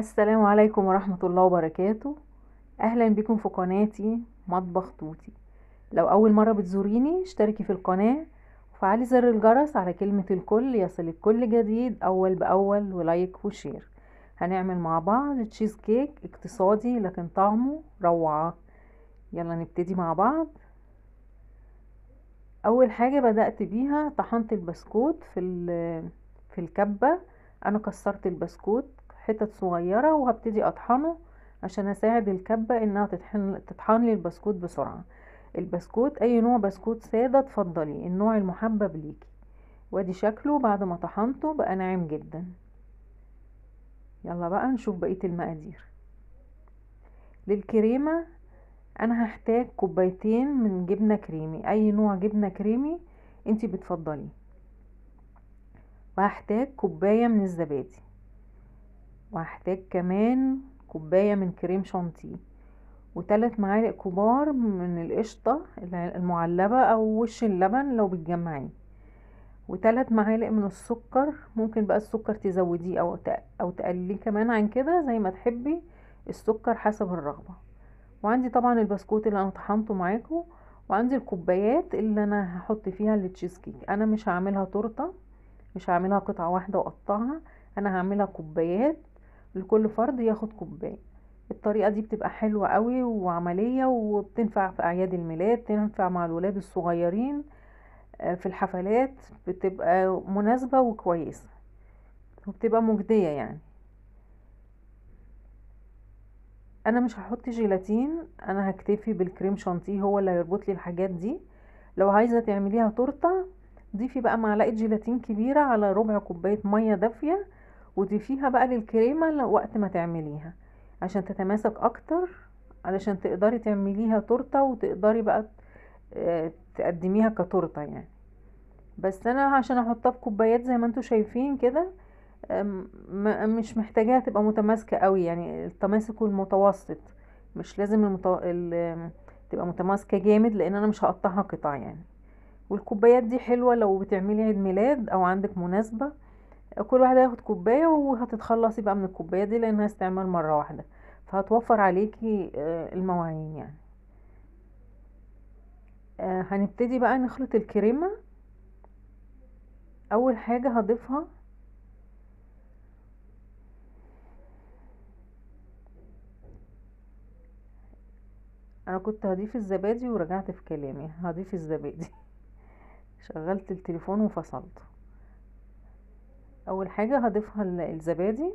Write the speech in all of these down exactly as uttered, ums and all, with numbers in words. السلام عليكم ورحمة الله وبركاته. أهلا بكم في قناتي مطبخ توتي. لو أول مرة بتزوريني اشتركي في القناة وفعلي زر الجرس على كلمة الكل يصلك كل جديد أول بأول، ولايك وشير. هنعمل مع بعض تشيز كيك اقتصادي لكن طعمه روعة. يلا نبتدي مع بعض. أول حاجة بدأت بيها طحنت البسكوت في في الكبة. أنا كسرت البسكوت حتت صغيرة وهبتدي أطحنه عشان أساعد الكبة إنها تطحن تطحن لي البسكوت بسرعة. البسكوت أي نوع بسكوت سادة تفضلي، النوع المحبب ليكي. وادي شكله بعد ما طحنته بقى ناعم جدا. يلا بقى نشوف بقية المقادير. للكريمة أنا هحتاج كوبايتين من جبنة كريمي، أي نوع جبنة كريمي انتي بتفضليه. وهحتاج كوباية من الزبادي، وهحتاج كمان كوباية من كريم شانتي، وثلاث معالق كبار من القشطة المعلبة أو وش اللبن لو بتجمعيه، وثلاث معالق من السكر. ممكن بقى السكر تزوديه أو أو تقلليه كمان عن كده زي ما تحبي السكر حسب الرغبة. وعندي طبعا البسكوت اللي أنا طحنته معاكم، وعندي الكوبايات اللي أنا هحط فيها التشيز كيك. أنا مش هعملها تورتة، مش هعملها قطعة واحدة وأقطعها، أنا هعملها كوبايات لكل فرد ياخد كوباية. الطريقة دي بتبقى حلوة قوي وعملية، وبتنفع في أعياد الميلاد، تنفع مع الولاد الصغيرين في الحفلات، بتبقى مناسبة وكويسة وبتبقى مجدية. يعني أنا مش هحط جيلاتين، أنا هكتفي بالكريم شانتيه هو اللي هيربط لي الحاجات دي. لو عايزة تعمليها تورتة ضيفي بقى معلقة جيلاتين كبيرة على ربع كوباية مية دافية، وضيفيها بقى للكريمة وقت ما تعمليها عشان تتماسك اكتر، علشان تقدري تعمليها تورتة وتقدري بقى تقدميها كتورتة يعني. بس انا عشان احطها في كوبايات زي ما انتوا شايفين كده مش محتاجاها تبقى متماسكة قوي، يعني التماسك المتوسط، مش لازم المتو... ال... تبقى متماسكة جامد لان انا مش هقطعها قطع يعني. والكوبايات دي حلوة لو بتعملي عيد ميلاد او عندك مناسبة، كل واحدة هياخد كوباية وهتتخلصي بقى من الكوباية دي لانها استعمال مرة واحدة، فهتوفر عليكي المواعين يعني. هنبتدي بقى نخلط الكريمة. اول حاجة هضيفها انا كنت هضيف الزبادي ورجعت في كلامي، هضيف الزبادي شغلت التليفون وفصلته. اول حاجة هضيفها الزبادي،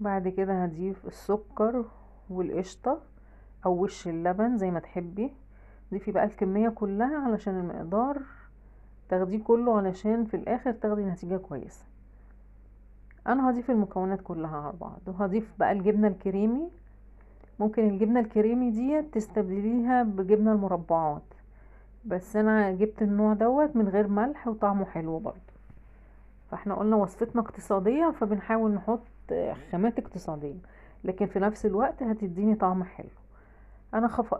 بعد كده هضيف السكر والقشطة او وش اللبن زي ما تحبي. ضيفي بقى الكمية كلها علشان المقدار تاخديه كله، علشان في الاخر تاخدي نتيجة كويسة. انا هضيف المكونات كلها على بعض، وهضيف بقى الجبنة الكريمي. ممكن الجبنة الكريمي دي تستبدليها بجبنة المربعات، بس انا جبت النوع دوت من غير ملح وطعمه حلو برضو. فاحنا قلنا وصفتنا اقتصادية، فبنحاول نحط خامات اقتصادية لكن في نفس الوقت هتديني طعم حلو. انا خف...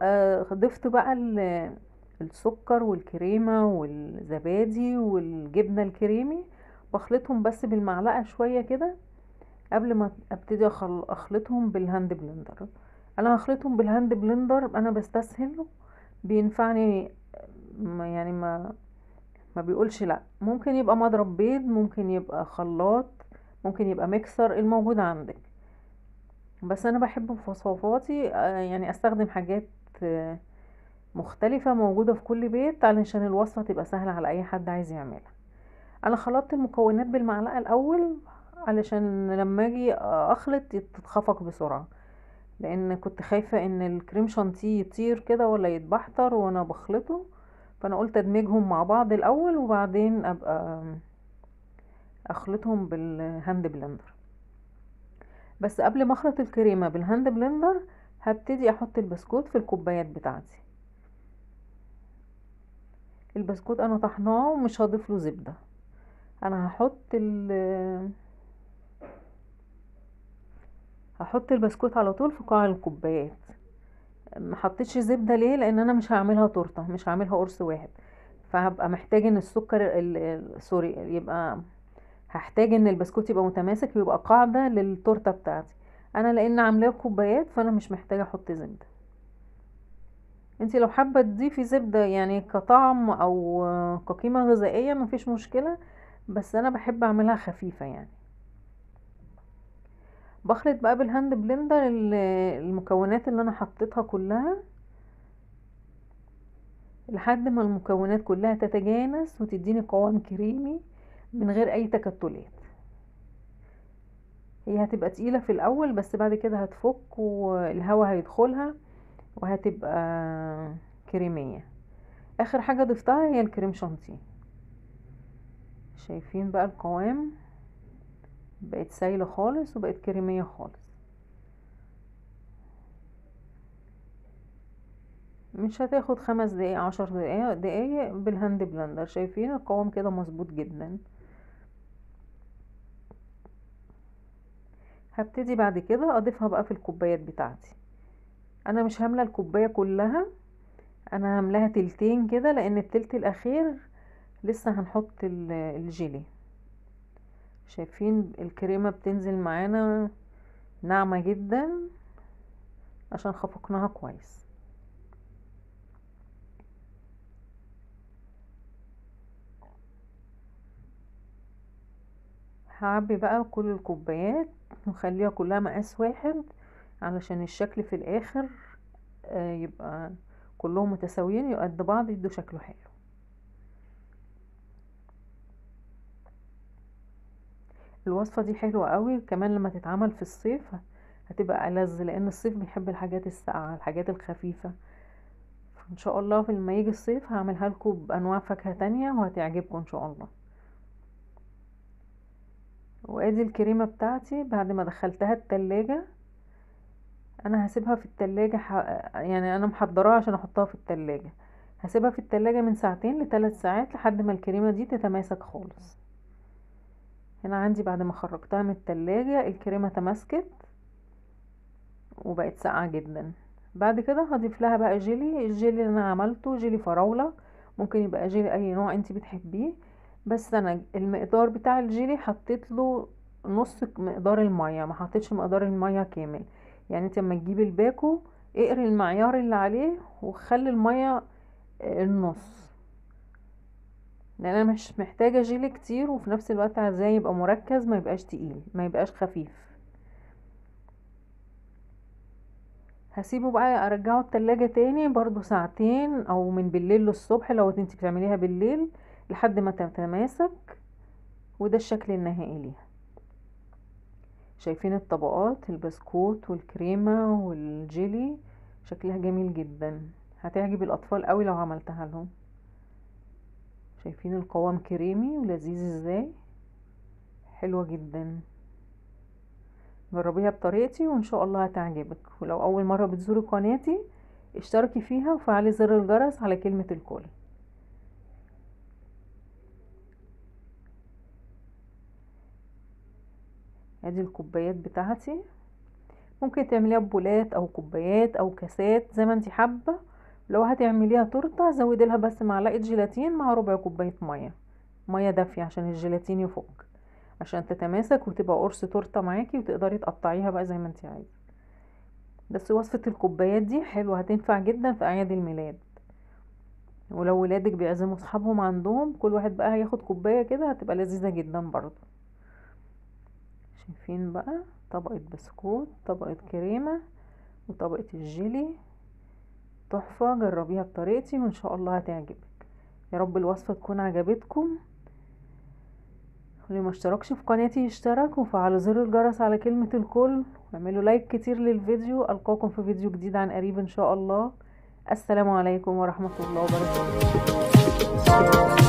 ضفت بقى السكر والكريمة والزبادي والجبنة الكريمي، بخلطهم بس بالمعلقة شوية كده قبل ما ابتدي اخلطهم بالهاند بلندر. انا هخلطهم بالهاند بلندر، انا بستسهله بينفعني يعني، ما ما بيقولش لا. ممكن يبقى مضرب بيض، ممكن يبقى خلاط، ممكن يبقى ميكسر، الموجود عندك. بس انا بحب في وصفاتي يعني استخدم حاجات مختلفة موجودة في كل بيت علشان الوصفة تبقى سهلة على اي حد عايز يعملها. انا خلطت المكونات بالمعلقة الاول علشان لما اجي اخلط تتخفق بسرعة، لان كنت خايفة ان الكريم شانتيه يطير كده ولا يتبحتر وانا بخلطه، فانا قلت ادمجهم مع بعض الاول وبعدين ابقى اخلطهم بالهاند بلندر. بس قبل ما اخلط الكريمة بالهاند بلندر هبتدي احط البسكوت في الكوبايات بتاعتي. البسكوت انا طحناه ومش هضيف له زبدة، انا هحط ال هحط البسكوت على طول في قاع الكوبايات. ما حطيتش زبده ليه؟ لان انا مش هعملها تورته، مش هعملها قرص واحد، فهبقى محتاج ان السكر سوري يبقى هحتاج ان البسكوت يبقى متماسك، ويبقى قاعده للتورته بتاعتي. انا لان عاملاه كوبايات فانا مش محتاجه احط زبده. انتي لو حابه تضيفي زبده يعني كطعم او كقيمه غذائيه مفيش مشكله، بس انا بحب اعملها خفيفه يعني. بخلط بقى بالهاند بلندر المكونات اللي انا حطيتها كلها لحد ما المكونات كلها تتجانس وتديني قوام كريمي من غير اي تكتلات. هي هتبقى تقيله في الاول بس بعد كده هتفك والهواء هيدخلها وهتبقى كريميه. اخر حاجه ضفتها هي الكريم شانتي. شايفين بقى القوام بقت سايله خالص وبقت كريميه خالص. مش هتاخد خمس دقايق عشر دقايق دقايق بالهاند بلندر. شايفين القوام كده مظبوط جدا. هبتدي بعد كده اضيفها بقى في الكوبايات بتاعتي. انا مش هامله الكوبايه كلها، انا هاملاها تلتين كده، لان التلت الاخير لسه هنحط الجيلي. شايفين الكريمه بتنزل معانا ناعمه جدا عشان خفقناها كويس. هعبي بقى كل الكوبايات ونخليها كلها مقاس واحد علشان الشكل في الاخر يبقى كلهم متساويين قد بعض يدوا شكله حلو. الوصفه دي حلوه قوي كمان لما تتعمل في الصيف هتبقى ألذ، لان الصيف بيحب الحاجات الساقعه الحاجات الخفيفه. ان شاء الله في لما يجي الصيف هعملها لكم بانواع فاكهه تانية وهتعجبكم ان شاء الله. وادي الكريمه بتاعتي بعد ما دخلتها التلاجة. انا هسيبها في التلاجة ح... يعني انا محضراها عشان احطها في التلاجة. هسيبها في التلاجة من ساعتين لثلاث ساعات لحد ما الكريمه دي تتماسك خالص. هنا عندي بعد ما خرجتها من التلاجة الكريمه تماسكت وبقت ساقعه جدا. بعد كده هضيف لها بقى جيلي. الجيلي اللي انا عملته جيلي فراوله، ممكن يبقى جيلي اي نوع انت بتحبيه، بس انا المقدار بتاع الجيلي حطيت له نص مقدار الميه، ما حطيتش مقدار الميه كامل. يعني انت لما تجيبي الباكو اقري المعيار اللي عليه وخلي الميه النص، لان انا مش محتاجه جيلي كتير وفي نفس الوقت عايزاه يبقى مركز، ما يبقاش تقيل ما يبقاش خفيف. هسيبه بقى ارجعه التلاجة تاني برضو ساعتين او من بالليل للصبح لو انت بتعمليها بالليل لحد ما تتماسك. وده الشكل النهائي ليها. شايفين الطبقات البسكوت والكريمة والجيلي شكلها جميل جدا، هتعجب الاطفال قوي لو عملتها لهم. شايفين القوام كريمي ولذيذ ازاي، حلوة جدا. جربيها بطريقتي وان شاء الله هتعجبك. ولو اول مرة بتزوري قناتي اشتركي فيها وفعلي زر الجرس على كلمة الكل. ادي الكوبايات بتاعتي. ممكن تعمليها ببولات او كوبايات او كاسات زي ما انت حابه. لو هتعمليها تورته زودي لها بس معلقه جيلاتين مع ربع كوبايه ميه ميه دافيه عشان الجيلاتين يفك، عشان تتماسك وتبقى قرص تورته معاكي وتقدري تقطعيها بقى زي ما انت عايزه. بس وصفه الكوبايات دي حلوه هتنفع جدا في اعياد الميلاد، ولو ولادك بيعزموا اصحابهم عندهم كل واحد بقى هياخد كوبايه كده هتبقى لذيذه جدا برضو. شايفين بقى طبقة بسكوت طبقة كريمة وطبقة الجيلي تحفة. جربيها بطريقتي وان شاء الله هتعجبك. يا رب الوصفة تكون عجبتكم. اللي ما اشتركش في قناتي يشترك وفعلوا زر الجرس على كلمة الكل واعملوا لايك كتير للفيديو. ألقاكم في فيديو جديد عن قريب ان شاء الله. السلام عليكم ورحمة الله وبركاته.